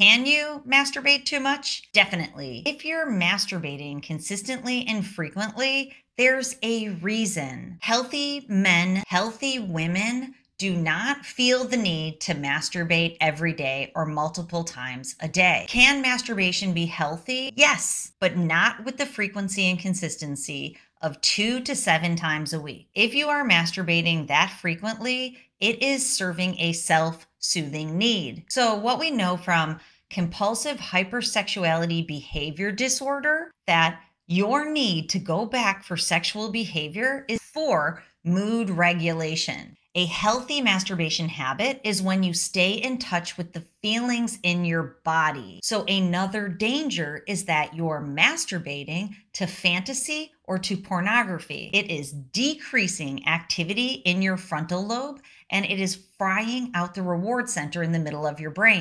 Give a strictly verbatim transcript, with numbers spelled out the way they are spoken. Can you masturbate too much? Definitely. If you're masturbating consistently and frequently, there's a reason. Healthy men, healthy women do not feel the need to masturbate every day or multiple times a day. Can masturbation be healthy? Yes, but not with the frequency and consistency of two to seven times a week. If you are masturbating that frequently, it is serving a self-soothing need. So what we know from compulsive hypersexuality behavior disorder, that your need to go back for sexual behavior is for mood regulation. A healthy masturbation habit is when you stay in touch with the feelings in your body. So another danger is that you're masturbating to fantasy or to pornography. It is decreasing activity in your frontal lobe, and it is frying out the reward center in the middle of your brain.